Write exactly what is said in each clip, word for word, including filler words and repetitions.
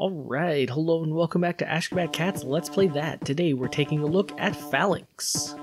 Alright, hello and welcome back to Ashgabat Cat's Let's Play That. Today we're taking a look at Phalanx.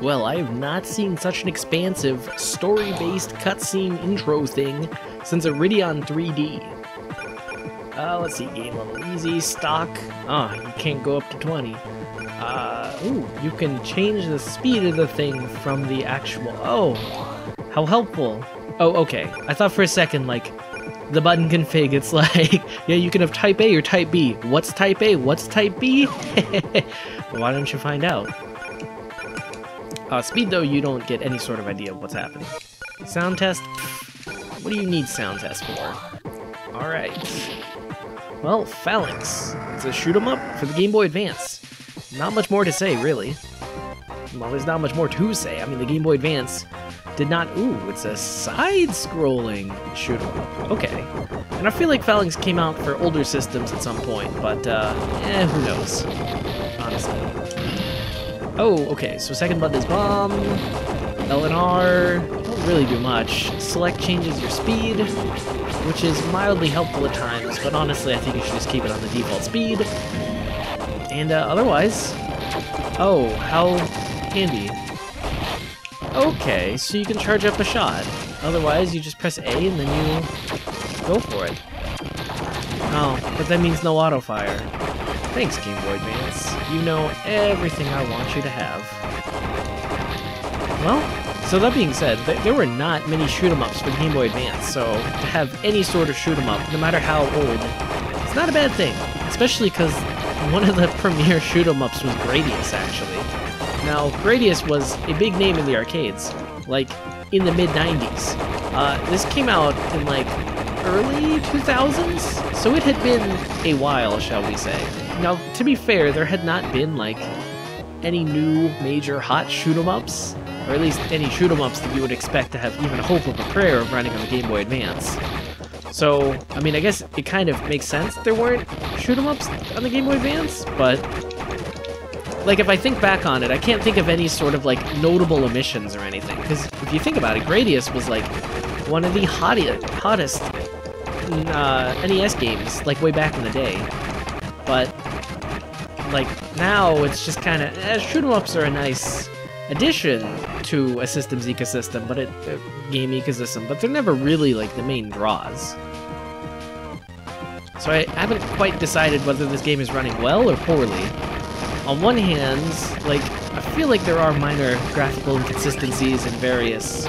Well, I have not seen such an expansive, story-based cutscene intro thing since Iridion three D. Uh, let's see, game level easy, stock. Ah, oh, you can't go up to twenty. Uh, ooh, you can change the speed of the thing from the actual... Oh, how helpful. Oh, okay. I thought for a second, like, the button config, it's like, yeah, you can have type A or type B. What's type A? What's type B? Why don't you find out? Uh, speed, though, you don't get any sort of idea of what's happening. Sound test? What do you need sound test for? Alright. Well, Phalanx. It's a shoot 'em up for the Game Boy Advance. Not much more to say, really. Well, there's not much more to say. I mean, the Game Boy Advance did not... Ooh, it's a side-scrolling shoot 'em up. Okay. And I feel like Phalanx came out for older systems at some point, but, uh, eh, who knows? Honestly. Oh, okay, so second button is bomb, L and R, don't really do much. Select changes your speed, which is mildly helpful at times, but honestly I think you should just keep it on the default speed. And uh, otherwise, oh, how handy. Okay, so you can charge up a shot. Otherwise you just press A and then you go for it. Oh, but that means no auto fire. Thanks, Game Boy Advance. You know everything I want you to have. Well, so that being said, th there were not many shoot-em-ups for the Game Boy Advance, so to have any sort of shoot-em-up, no matter how old, it's not a bad thing. Especially because one of the premier shoot-em-ups was Gradius, actually. Now, Gradius was a big name in the arcades, like, in the mid nineties. Uh, this came out in, like, early two thousands? So it had been a while, shall we say. Now, to be fair, there had not been, like, any new major hot shoot-em-ups, or at least any shoot-em-ups that you would expect to have even a hope of a prayer of running on the Game Boy Advance. So, I mean, I guess it kind of makes sense there weren't shoot-em-ups on the Game Boy Advance, but, like, if I think back on it, I can't think of any sort of, like, notable omissions or anything, because if you think about it, Gradius was, like, one of the hottest, hottest uh, N E S games, like, way back in the day. But, like, now it's just kind of, eh, shoot-em-ups are a nice addition to a system's ecosystem, but it, uh, game ecosystem, but they're never really, like, the main draws. So I haven't quite decided whether this game is running well or poorly. On one hand, like, I feel like there are minor graphical inconsistencies and various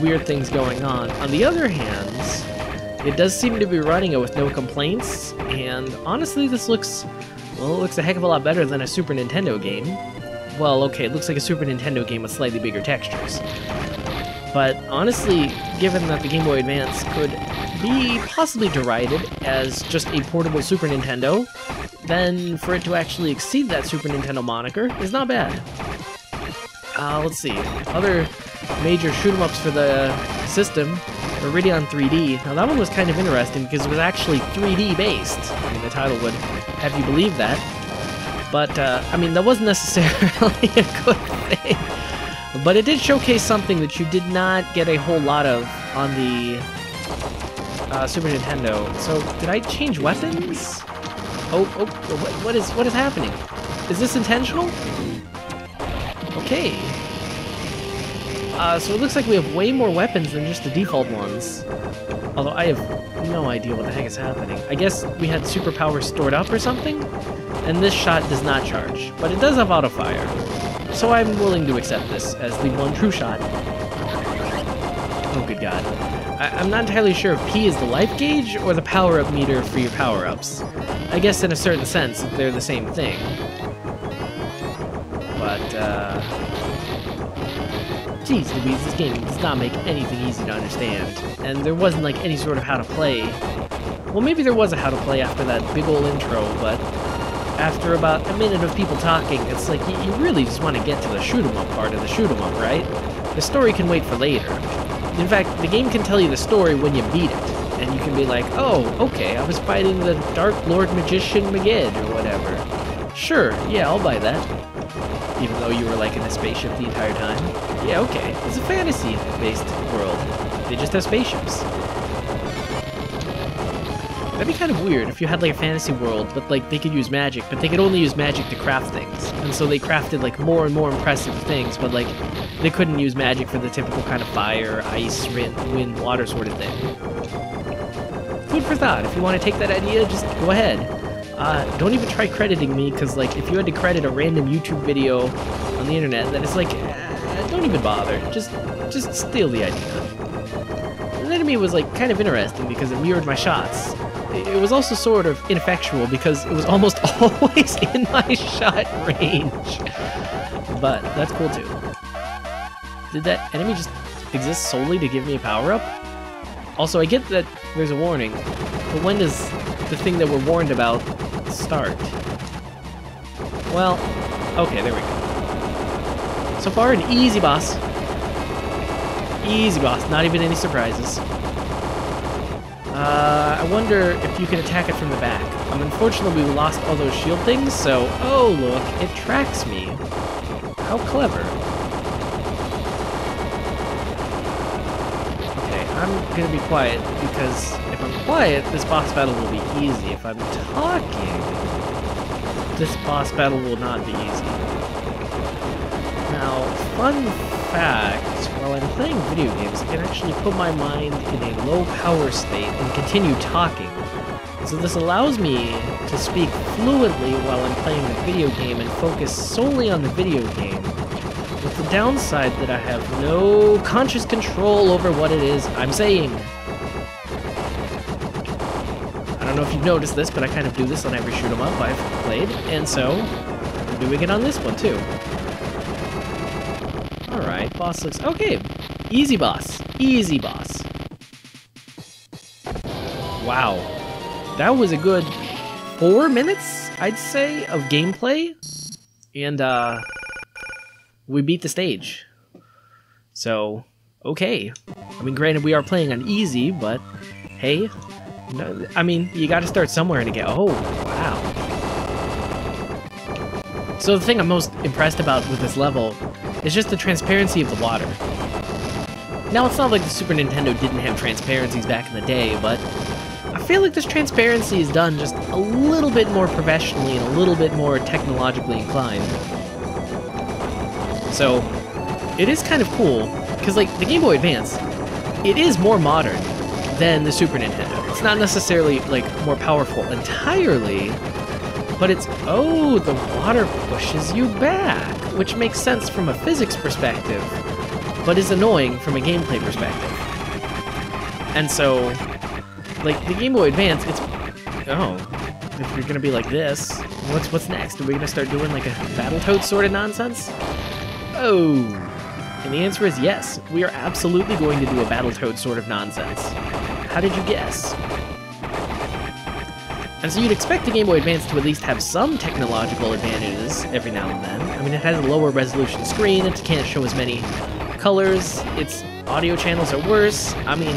weird things going on. On the other hand, it does seem to be running it with no complaints, and honestly this looks, well, it looks a heck of a lot better than a Super Nintendo game. Well, okay, it looks like a Super Nintendo game with slightly bigger textures. But honestly, given that the Game Boy Advance could be possibly derided as just a portable Super Nintendo, then for it to actually exceed that Super Nintendo moniker is not bad. Uh, let's see, other major shoot-em-ups for the system. Iridion three D. Now that one was kind of interesting because it was actually three D based. I mean, the title would have you believe that. But, uh, I mean, that wasn't necessarily a good thing. But it did showcase something that you did not get a whole lot of on the uh, Super Nintendo. So, did I change weapons? Oh, oh, what is, what is happening? Is this intentional? Okay. Uh, so it looks like we have way more weapons than just the default ones. Although I have no idea what the heck is happening. I guess we had superpowers stored up or something? And this shot does not charge, but it does have auto-fire. So I'm willing to accept this as the one true shot. Oh, good god. I I'm not entirely sure if P is the life gauge or the power-up meter for your power-ups. I guess in a certain sense, they're the same thing. But, uh... jeez Louise, this game does not make anything easy to understand. And there wasn't, like, any sort of how to play. Well, maybe there was a how to play after that big ol' intro, but after about a minute of people talking, it's like, you, you really just want to get to the shoot-em-up part of the shoot-em-up, right? The story can wait for later. In fact, the game can tell you the story when you beat it. And you can be like, oh, okay, I was fighting the Dark Lord Magician Magid, or whatever. Sure, yeah, I'll buy that. Even though you were, like, in a spaceship the entire time. Yeah, okay, it's a fantasy-based world. They just have spaceships. That'd be kind of weird if you had, like, a fantasy world, but, like, they could use magic, but they could only use magic to craft things. And so they crafted, like, more and more impressive things, but, like, they couldn't use magic for the typical kind of fire, ice, wind, water sort of thing. Food for thought. If you want to take that idea, just go ahead. Uh, don't even try crediting me, because, like, if you had to credit a random YouTube video on the internet, then it's like, uh, don't even bother. Just, just steal the idea. And the enemy was, like, kind of interesting because it mirrored my shots. It was also sort of ineffectual because it was almost always in my shot range. But that's cool too. Did that enemy just exist solely to give me a power-up? Also, I get that there's a warning, but when does the thing that we're warned about start? Well, okay, there we go. So far, an easy boss. Easy boss, not even any surprises. Uh, I wonder if you can attack it from the back. Um, unfortunately, we lost all those shield things, so... oh, look, it tracks me. How clever. Okay, I'm gonna be quiet, because if I'm quiet, this boss battle will be easy. If I'm talking, this boss battle will not be easy. Now, fun fact... while I'm playing video games, I can actually put my mind in a low power state and continue talking. So this allows me to speak fluently while I'm playing the video game and focus solely on the video game, with the downside that I have no conscious control over what it is I'm saying. I don't know if you've noticed this, but I kind of do this on every shoot 'em up I've played, and so I'm doing it on this one too. Alright, boss looks... okay, easy boss. Easy boss. Wow. That was a good four minutes, I'd say, of gameplay. And, uh, we beat the stage. So, okay. I mean, granted, we are playing on easy, but, hey. No, I mean, you gotta start somewhere and get... oh, wow. So the thing I'm most impressed about with this level... it's just the transparency of the water. Now, it's not like the Super Nintendo didn't have transparencies back in the day, but I feel like this transparency is done just a little bit more professionally and a little bit more technologically inclined. So, it is kind of cool, because, like, the Game Boy Advance, it is more modern than the Super Nintendo. It's not necessarily, like, more powerful entirely, but it's... oh, the water pushes you back, which makes sense from a physics perspective, but is annoying from a gameplay perspective. And so, like, the Game Boy Advance, it's... oh, if you're gonna be like this, what's what's next? Are we gonna start doing, like, a Battletoads sort of nonsense? Oh, and the answer is yes. We are absolutely going to do a Battletoads sort of nonsense. How did you guess? And so you'd expect the Game Boy Advance to at least have some technological advantages every now and then. I mean, it has a lower resolution screen, it can't show as many colors, its audio channels are worse. I mean,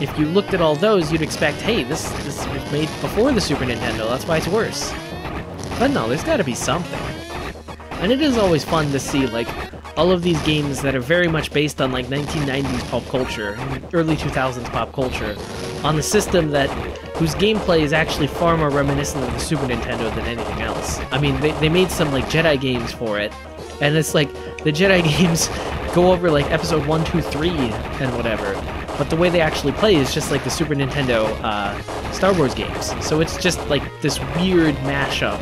if you looked at all those, you'd expect, hey, this, this was made before the Super Nintendo, that's why it's worse. But no, there's gotta be something. And it is always fun to see, like, all of these games that are very much based on, like, nineteen nineties pop culture, early two thousands pop culture, on the system that, whose gameplay is actually far more reminiscent of the Super Nintendo than anything else. I mean, they, they made some, like, Jedi games for it, and it's like, the Jedi games go over, like, episode one, two, three, and whatever. But the way they actually play is just like the Super Nintendo uh, Star Wars games. So it's just like this weird mashup,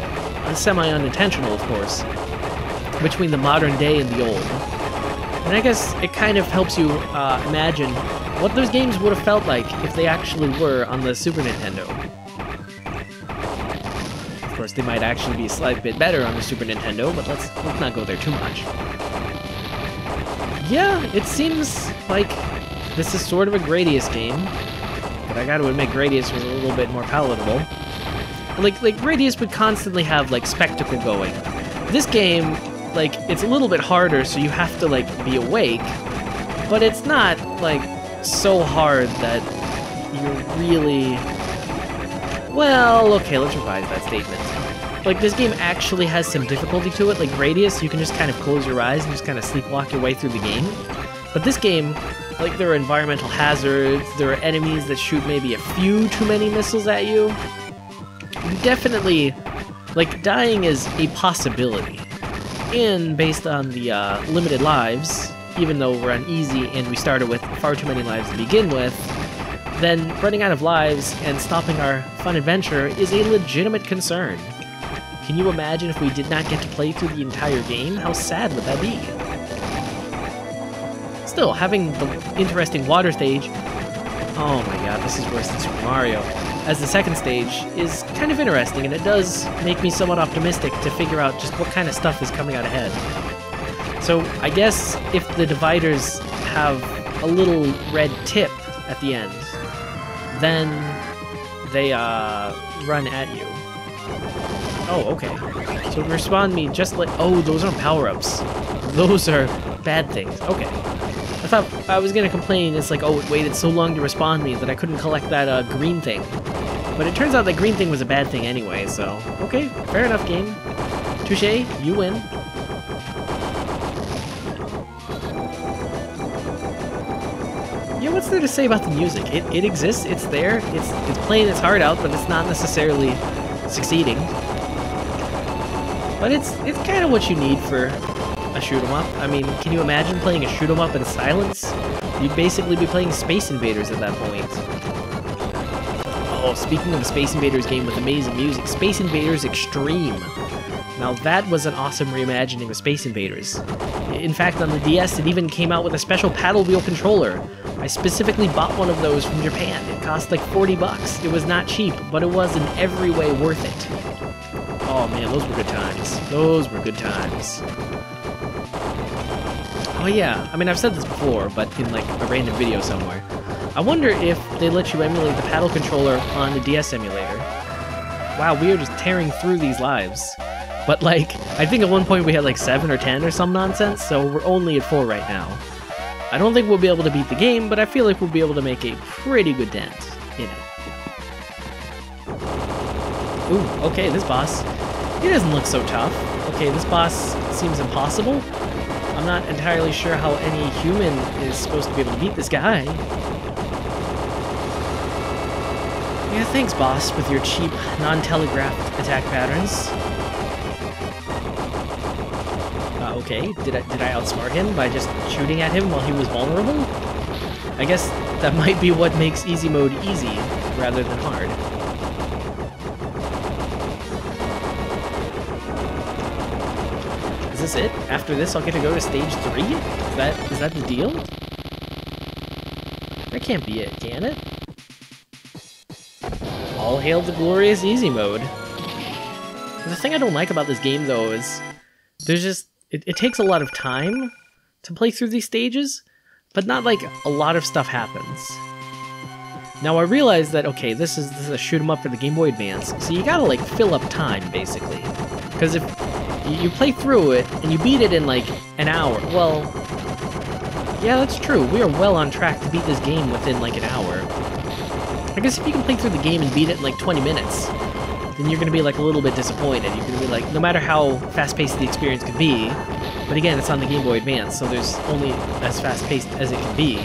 semi-unintentional of course, between the modern day and the old. And I guess it kind of helps you uh, imagine what those games would have felt like if they actually were on the Super Nintendo. Of course they might actually be a slight bit better on the Super Nintendo, but let's, let's not go there too much. Yeah, it seems like this is sort of a Gradius game, but I gotta admit Gradius was a little bit more palatable. Like, like Gradius would constantly have, like, spectacle going. This game, like, it's a little bit harder, so you have to, like, be awake, but it's not, like, so hard that you're really... Well, okay, let's revise that statement. Like, this game actually has some difficulty to it. Like, Gradius, you can just kind of close your eyes and just kind of sleepwalk your way through the game. But this game, like, there are environmental hazards, there are enemies that shoot maybe a few too many missiles at you. You definitely, like, dying is a possibility. And based on the uh, limited lives, even though we're on easy and we started with far too many lives to begin with, then running out of lives and stopping our fun adventure is a legitimate concern. Can you imagine if we did not get to play through the entire game? How sad would that be? Still, having the interesting water stage, oh my god, this is worse than Super Mario, as the second stage is kind of interesting, and it does make me somewhat optimistic to figure out just what kind of stuff is coming out ahead. So I guess if the dividers have a little red tip at the end, then they uh, run at you. Oh, okay. So respond me just like, oh, those aren't power-ups. Those are bad things. Okay. I thought I was going to complain, it's like, oh, it waited so long to respond me that I couldn't collect that uh, green thing. But it turns out that green thing was a bad thing anyway, so... Okay, fair enough, game. Touché, you win. Yeah, what's there to say about the music? It, it exists, it's there, it's, it's playing its heart out, but it's not necessarily succeeding. But it's, it's kind of what you need for... a shoot-em-up. I mean, can you imagine playing a shoot-em-up in silence? You'd basically be playing Space Invaders at that point. Oh, speaking of a Space Invaders game with amazing music, Space Invaders Extreme. Now that was an awesome reimagining of Space Invaders. In fact, on the D S, it even came out with a special paddle wheel controller. I specifically bought one of those from Japan. It cost like forty bucks. It was not cheap, but it was in every way worth it. Oh man, those were good times. Those were good times. Oh yeah, I mean, I've said this before, but in like a random video somewhere. I wonder if they let you emulate the paddle controller on the D S emulator. Wow, we are just tearing through these lives. But like, I think at one point we had like seven or ten or some nonsense, so we're only at four right now. I don't think we'll be able to beat the game, but I feel like we'll be able to make a pretty good dent in it. Ooh, okay, this boss, he doesn't look so tough. Okay, this boss seems impossible. I'm not entirely sure how any human is supposed to be able to beat this guy. Yeah, thanks, boss, with your cheap, non-telegraphed attack patterns. Uh, okay, did I, did I outsmart him by just shooting at him while he was vulnerable? I guess that might be what makes easy mode easy, rather than hard. Is this it? After this, I'll get to go to stage three? Is that, is that the deal? That can't be it, can it? All hail the glorious easy mode. The thing I don't like about this game, though, is there's just... It, it takes a lot of time to play through these stages, but not, like, a lot of stuff happens. Now, I realize that, okay, this is, this is a shoot-em-up for the Game Boy Advance, so you gotta, like, fill up time, basically. Because if... you play through it, and you beat it in, like, an hour. Well, yeah, that's true. We are well on track to beat this game within, like, an hour. Because if you can play through the game and beat it in like twenty minutes, then you're gonna be like a little bit disappointed. You're gonna be like, no matter how fast-paced the experience could be, but again, it's on the Game Boy Advance, so there's only as fast-paced as it can be.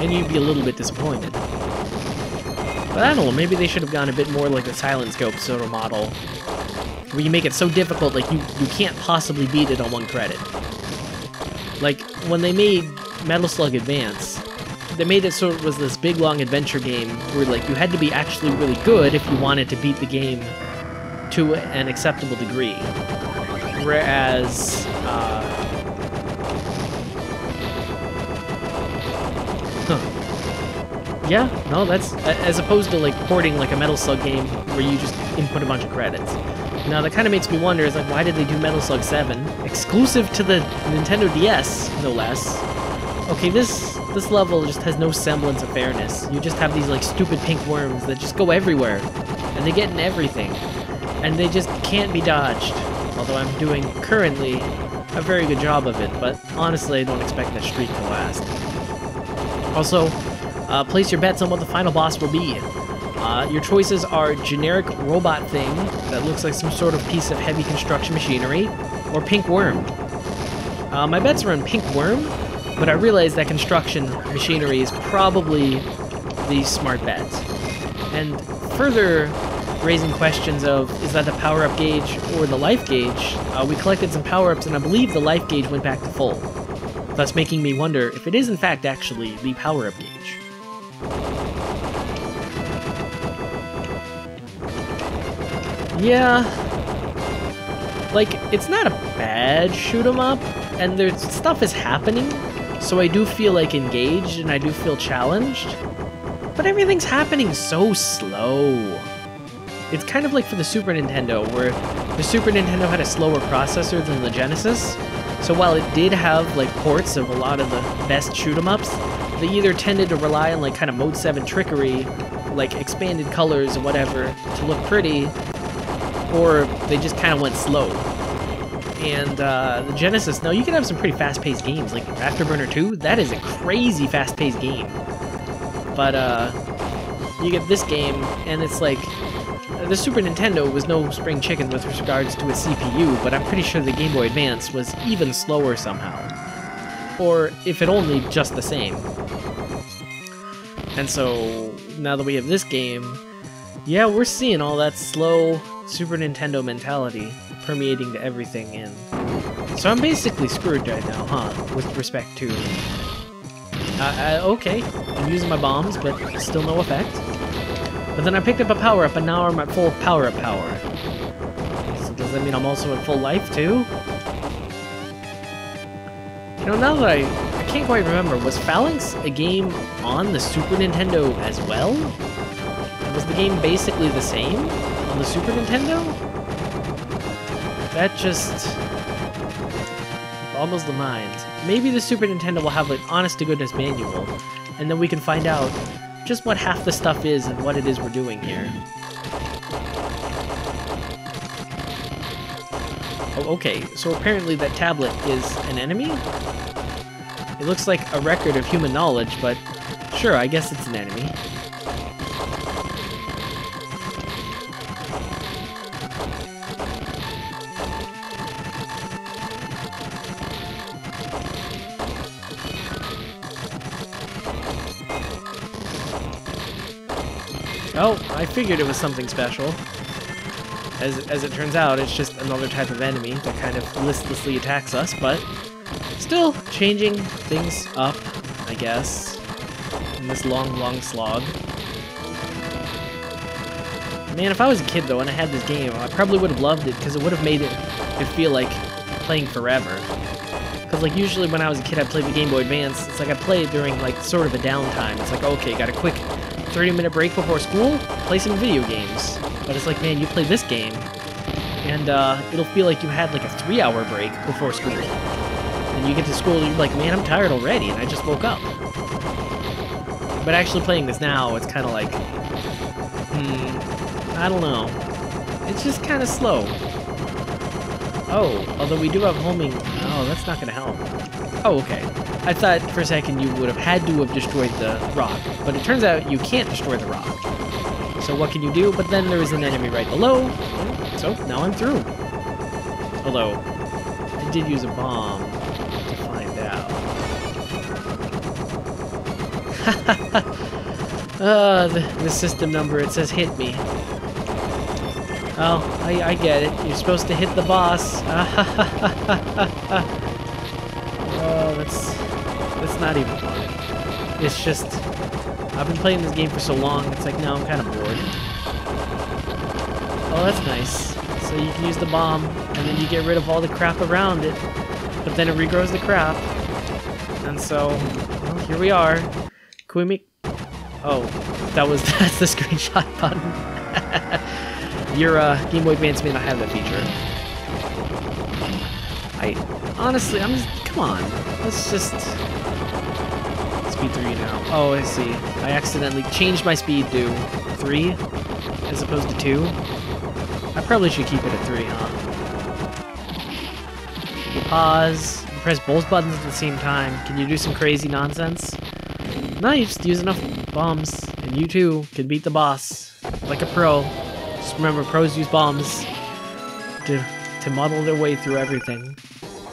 And you'd be a little bit disappointed. But I don't know, maybe they should have gone a bit more like the Silent Scope sort of model, where you make it so difficult, like, you, you can't possibly beat it on one credit. Like, when they made Metal Slug Advance, they made it so it was this big, long adventure game where, like, you had to be actually really good if you wanted to beat the game to an acceptable degree. Whereas, uh... Huh. Yeah, no, that's... As opposed to, like, porting, like, a Metal Slug game where you just input a bunch of credits. Now, that kind of makes me wonder, is like, why did they do Metal Slug seven? Exclusive to the Nintendo D S, no less. Okay, this... This level just has no semblance of fairness. You just have these, like, stupid pink worms that just go everywhere. And they get in everything. And they just can't be dodged. Although I'm doing, currently, a very good job of it. But honestly, I don't expect that streak to last. Also, uh, place your bets on what the final boss will be. Uh, your choices are generic robot thing that looks like some sort of piece of heavy construction machinery, or pink worm. Uh, my bets are on pink worm. But I realize that construction machinery is probably the smart bet. And further raising questions of, is that the power-up gauge or the life gauge? Uh, we collected some power-ups, and I believe the life gauge went back to full. Thus making me wonder if it is in fact actually the power-up gauge. Yeah. Like, it's not a bad shoot-em-up, and there's stuff is happening. So I do feel, like, engaged, and I do feel challenged. But everything's happening so slow. It's kind of like for the Super Nintendo, where the Super Nintendo had a slower processor than the Genesis. So while it did have, like, ports of a lot of the best shoot-em-ups, they either tended to rely on, like, kind of Mode seven trickery, like, expanded colors and whatever to look pretty, or they just kind of went slow. And uh, the Genesis, now you can have some pretty fast-paced games, like After Burner two, that is a crazy fast-paced game. But uh, you get this game, and it's like, the Super Nintendo was no spring chicken with regards to its C P U, but I'm pretty sure the Game Boy Advance was even slower somehow. Or, if it only, just the same. And so, now that we have this game, yeah, we're seeing all that slow Super Nintendo mentality permeating to everything in. So I'm basically screwed right now, huh? With respect to... Uh, I, okay, I'm using my bombs, but still no effect. But then I picked up a power-up, and now I'm at full power-up power. So does that mean I'm also at full life, too? You know, now that I... I can't quite remember, was Phalanx a game on the Super Nintendo as well? Was the game basically the same on the Super Nintendo? That just... boggles the mind. Maybe the Super Nintendo will have an honest-to-goodness manual, and then we can find out just what half the stuff is and what it is we're doing here. Oh, okay, so apparently that tablet is an enemy? It looks like a record of human knowledge, but sure, I guess it's an enemy. Oh, I figured it was something special. As, as it turns out, it's just another type of enemy that kind of listlessly attacks us, but still changing things up, I guess, in this long, long slog. Man, if I was a kid, though, and I had this game, I probably would have loved it, because it would have made it, it feel like playing forever. Because, like, usually when I was a kid, I played the Game Boy Advance. It's like I played during, like, sort of a downtime. It's like, okay, got a quick... thirty minute break before school, play some video games. But it's like, man, you play this game, and uh, it'll feel like you had like a three hour break before school. And you get to school and you're like, man, I'm tired already, and I just woke up. But actually playing this now, it's kind of like, hmm, I don't know. It's just kind of slow. Oh, although we do have homing. Oh, that's not going to help. Oh, okay. I thought for a second you would have had to have destroyed the rock, but it turns out you can't destroy the rock. So what can you do? But then there is an enemy right below, so now I'm through. Although, I did use a bomb to find out. uh, the, the system number, it says hit me. Oh, I, I get it. You're supposed to hit the boss. Oh, that's, that's not even funny. It's just, I've been playing this game for so long, it's like, no, I'm kind of bored. Oh, that's nice. So you can use the bomb, and then you get rid of all the crap around it, but then it regrows the crap. And so, well, here we are. Can we make... Oh, that was, that's the screenshot button. Your uh, Game Boy Advance may not have that feature. I honestly, I'm just, come on. Let's just speed three now. Oh, I see. I accidentally changed my speed to three as opposed to two. I probably should keep it at three, huh? You pause. You press both buttons at the same time. Can you do some crazy nonsense? No, you just use enough bombs, and you too can beat the boss like a pro. Just remember, pros use bombs to, to muddle their way through everything.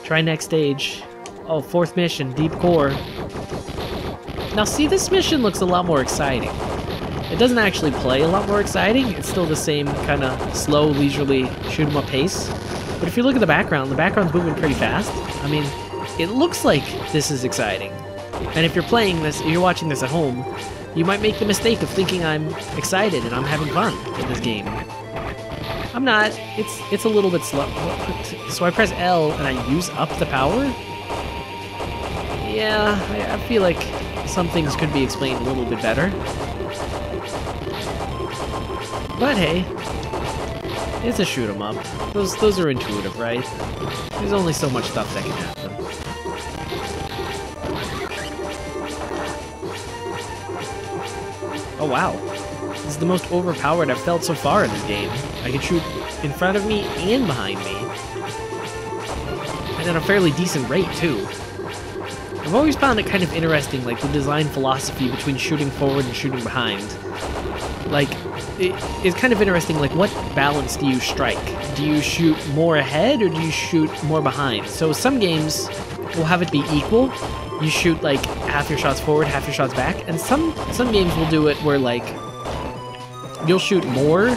Try next stage. Oh, fourth mission, Deep Core. Now see, this mission looks a lot more exciting. It doesn't actually play a lot more exciting. It's still the same kind of slow, leisurely shoot-em-up pace. But if you look at the background, the background's moving pretty fast. I mean, it looks like this is exciting. And if you're playing this, if you're watching this at home, you might make the mistake of thinking I'm excited and I'm having fun in this game. I'm not. It's it's a little bit slow. So I press L and I use up the power? Yeah, I, I feel like some things could be explained a little bit better. But hey, it's a shoot 'em up. Those, those are intuitive, right? There's only so much stuff that can happen. Oh wow, this is the most overpowered I've felt so far in this game. I can shoot in front of me and behind me. And at a fairly decent rate too. I've always found it kind of interesting, like the design philosophy between shooting forward and shooting behind. Like, it, it's kind of interesting, like what balance do you strike? Do you shoot more ahead or do you shoot more behind? So some games will have it be equal. You shoot like half your shots forward, half your shots back, and some some games will do it where like you'll shoot more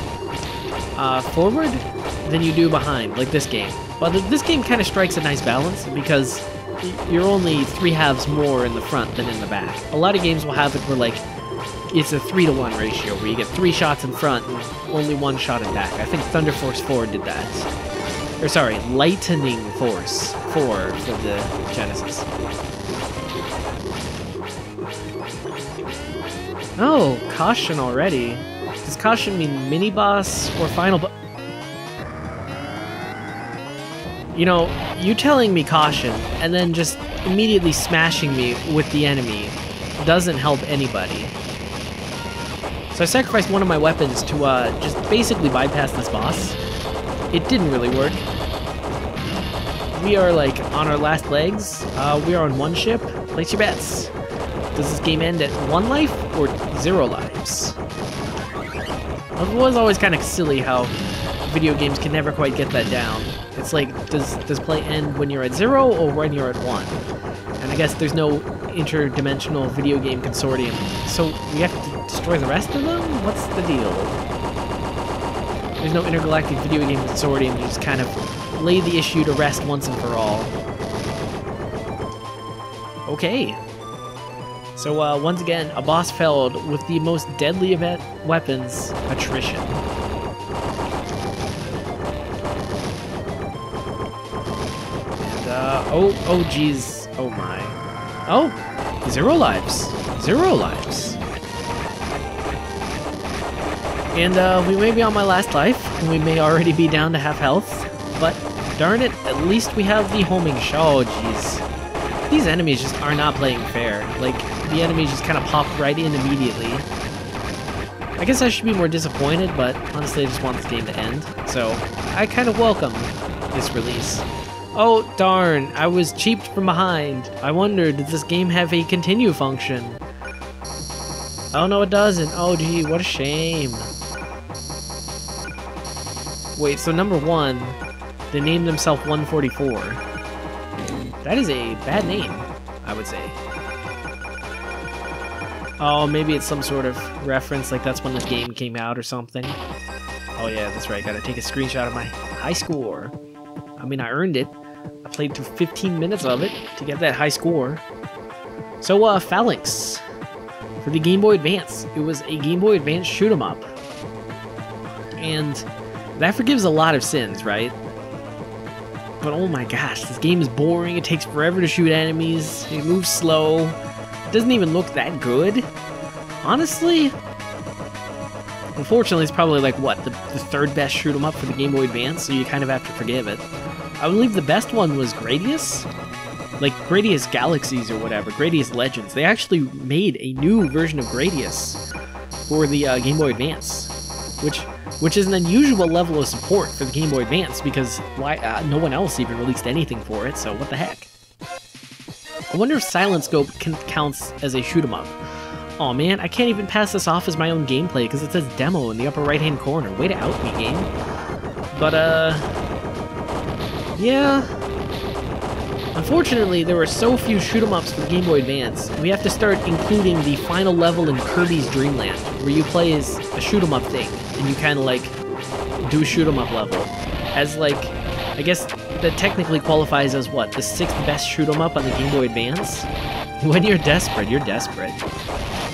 uh, forward than you do behind, like this game. But th this game kind of strikes a nice balance because you're only three halves more in the front than in the back. A lot of games will have it where like it's a three to one ratio where you get three shots in front and only one shot in back. I think Thunder Force four did that. Or sorry, Lightning Force four for the Genesis. Oh, caution already. Does caution mean mini-boss or final boss? You know, you telling me caution and then just immediately smashing me with the enemy doesn't help anybody. So I sacrificed one of my weapons to uh, just basically bypass this boss. It didn't really work. We are like on our last legs. Uh, we are on one ship. Place your bets. Does this game end at one life or zero lives? It was always kind of silly how video games can never quite get that down. It's like, does does play end when you're at zero or when you're at one? And I guess there's no interdimensional video game consortium, so we have to destroy the rest of them? What's the deal? There's no intergalactic video game consortium to just kind of lay the issue to rest once and for all. Okay. So, uh, once again, a boss felled with the most deadly of weapons, attrition. And, uh, oh, oh geez, oh my. Oh, zero lives, zero lives. And, uh, we may be on my last life, and we may already be down to half health, but darn it, at least we have the homing shot. Oh geez. These enemies just are not playing fair. Like, the enemies just kind of pop right in immediately. I guess I should be more disappointed, but honestly I just want this game to end. So, I kind of welcome this release. Oh, darn. I was cheaped from behind. I wonder, did this game have a continue function? Oh, no, it doesn't. Oh, gee, what a shame. Wait, so number one, they named themselves one forty-four. That is a bad name, I would say. Oh, maybe it's some sort of reference, like that's when the game came out or something. Oh yeah, that's right, gotta take a screenshot of my high score. I mean, I earned it. I played through fifteen minutes of it to get that high score. So, uh, Phalanx, for the Game Boy Advance. It was a Game Boy Advance shoot-em-up. And that forgives a lot of sins, right? But oh my gosh, this game is boring, it takes forever to shoot enemies, it moves slow. Doesn't even look that good, honestly. Unfortunately, it's probably like what the, the third best shoot 'em up for the Game Boy Advance, so you kind of have to forgive it. I believe the best one was Gradius, like Gradius Galaxies or whatever, Gradius Legends. They actually made a new version of Gradius for the uh, Game Boy Advance, which which is an unusual level of support for the Game Boy Advance because why uh, no one else even released anything for it. So what the heck. I wonder if Silent Scope can, counts as a shoot-em-up. Aw man, I can't even pass this off as my own gameplay because it says demo in the upper right-hand corner. Way to out me, game. But, uh... yeah... Unfortunately, there were so few shoot-em-ups for the Game Boy Advance, we have to start including the final level in Kirby's Dream Land, where you play as a shoot-em-up thing, and you kinda, like, do a shoot-em-up level. As, like, I guess... that technically qualifies as what, the sixth best shoot 'em up on the Game Boy Advance? When you're desperate, you're desperate.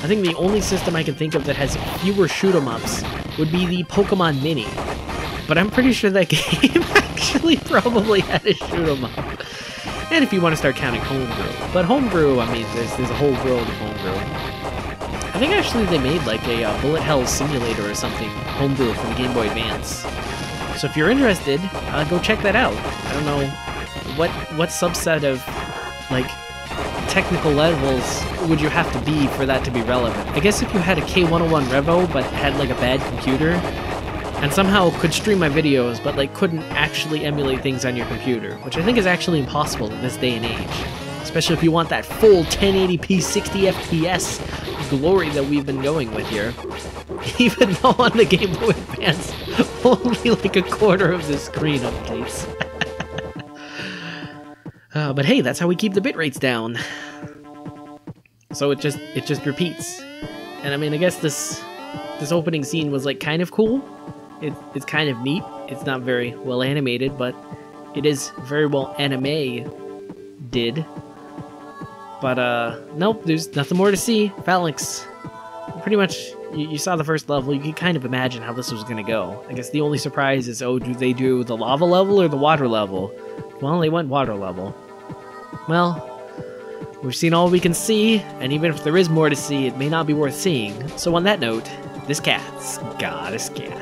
I think the only system I can think of that has fewer shoot 'em ups would be the Pokemon Mini, but I'm pretty sure that game actually probably had a shoot 'em up. And if you want to start counting homebrew, but homebrew, I mean, there's there's a whole world of homebrew. I think actually they made like a uh, Bullet Hell Simulator or something homebrew from Game Boy Advance. So if you're interested, uh, go check that out. I don't know what what subset of like technical levels would you have to be for that to be relevant. I guess if you had a K one oh one Revo but had like a bad computer and somehow could stream my videos but like couldn't actually emulate things on your computer, which I think is actually impossible in this day and age. Especially if you want that full ten eighty p sixty F P S glory that we've been going with here. Even though on the Game Boy Advance, only like a quarter of the screen updates. uh, but hey, that's how we keep the bit rates down. So it just it just repeats. And I mean, I guess this this opening scene was like kind of cool. It, it's kind of neat. It's not very well animated, but it is very well anime-did. But uh, nope, there's nothing more to see. Phalanx. Pretty much, you, you saw the first level, you could kind of imagine how this was going to go. I guess the only surprise is, oh, do they do the lava level or the water level? Well, they went water level. Well, we've seen all we can see, and even if there is more to see, it may not be worth seeing. So on that note, this cat's got a scat.